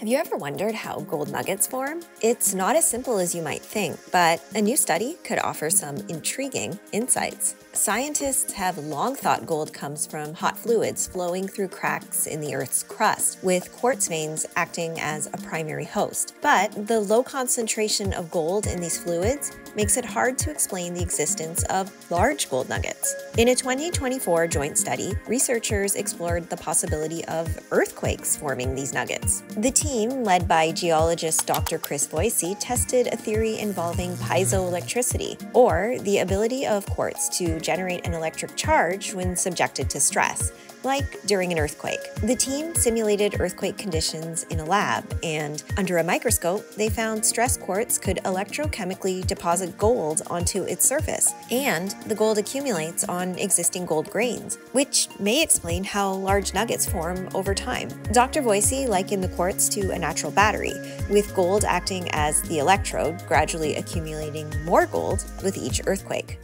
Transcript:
Have you ever wondered how gold nuggets form? It's not as simple as you might think, but a new study could offer some intriguing insights. Scientists have long thought gold comes from hot fluids flowing through cracks in the Earth's crust, with quartz veins acting as a primary host. But the low concentration of gold in these fluids makes it hard to explain the existence of large gold nuggets. In a 2024 joint study, researchers explored the possibility of earthquakes forming these nuggets. The team, led by geologist Dr. Chris Voisey, tested a theory involving piezoelectricity, or the ability of quartz to generate an electric charge when subjected to stress, like during an earthquake. The team simulated earthquake conditions in a lab, and under a microscope, they found stress quartz could electrochemically deposit gold onto its surface, and the gold accumulates on existing gold grains, which may explain how large nuggets form over time. Dr. Voisey likened the quartz to a natural battery, with gold acting as the electrode, gradually accumulating more gold with each earthquake.